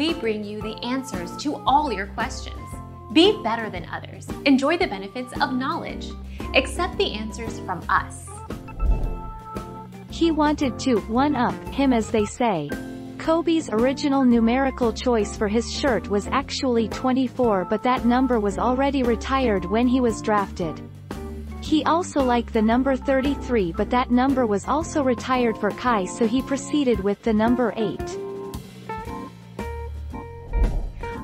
we bring you the answers to all your questions. Be better than others. Enjoy the benefits of knowledge. Accept the answers from us. He wanted to one-up him, as they say. Kobe's original numerical choice for his shirt was actually 24, but that number was already retired when he was drafted. He also liked the number 33, but that number was also retired for Kai, so he proceeded with the number 8.